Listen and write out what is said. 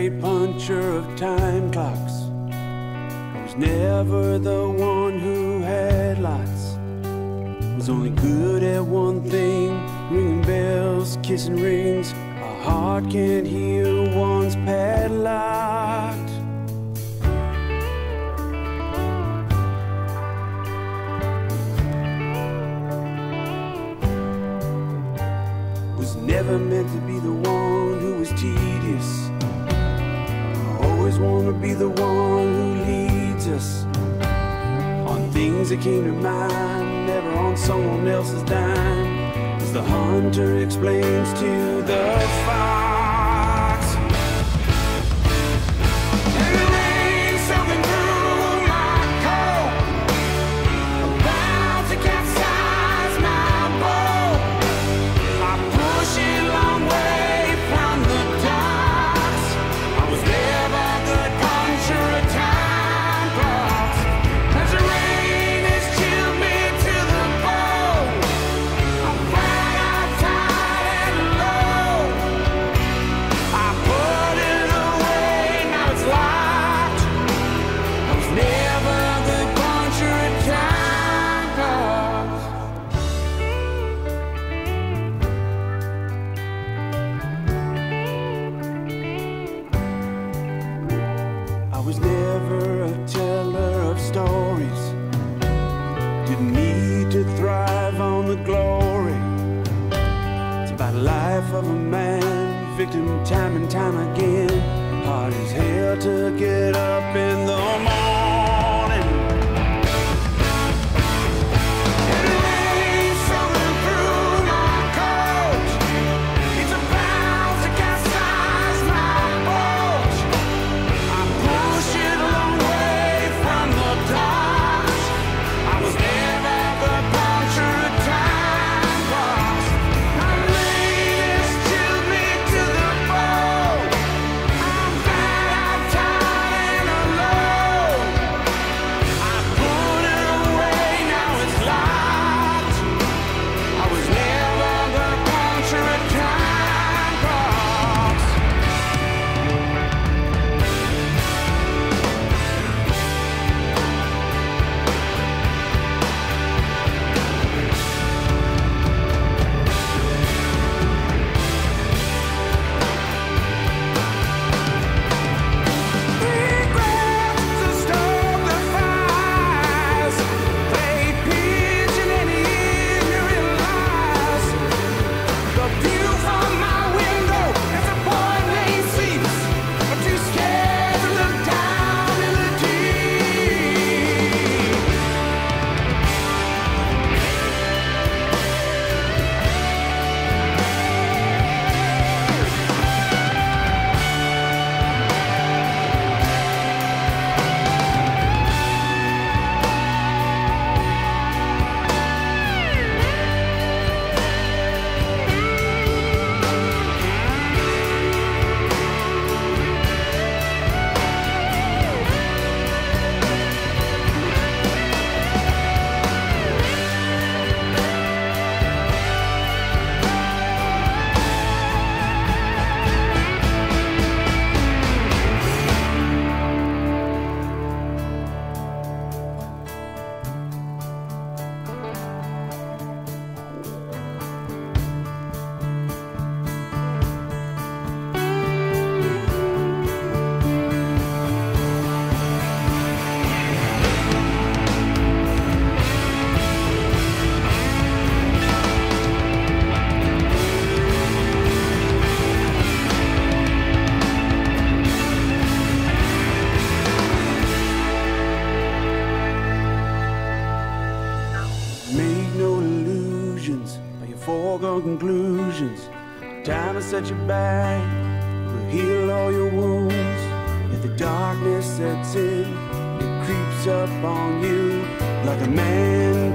great puncher of time clocks, was never the one who had lots. Was only good at one thing, ringing bells, kissing rings. A heart can't heal, one's padlocked. Was never meant to be the one who was tedious. Always want to be the one who leads us on things that came to mind, never on someone else's dime. As the hunter explains to the fox, and it ain't something brutal like coal about to capsize my boat. I push it a long way from the docks. I was never a good puncher of time clocks. As the rain has chilled me to the bone, I was never a teller of stories. Didn't need to thrive on the glory. It's about the life of a man, victim time and time again. Hard as hell to get up in the morning. Foregone conclusions. Time has set you back, will heal all your wounds. If the darkness sets in, it creeps up on you like a man.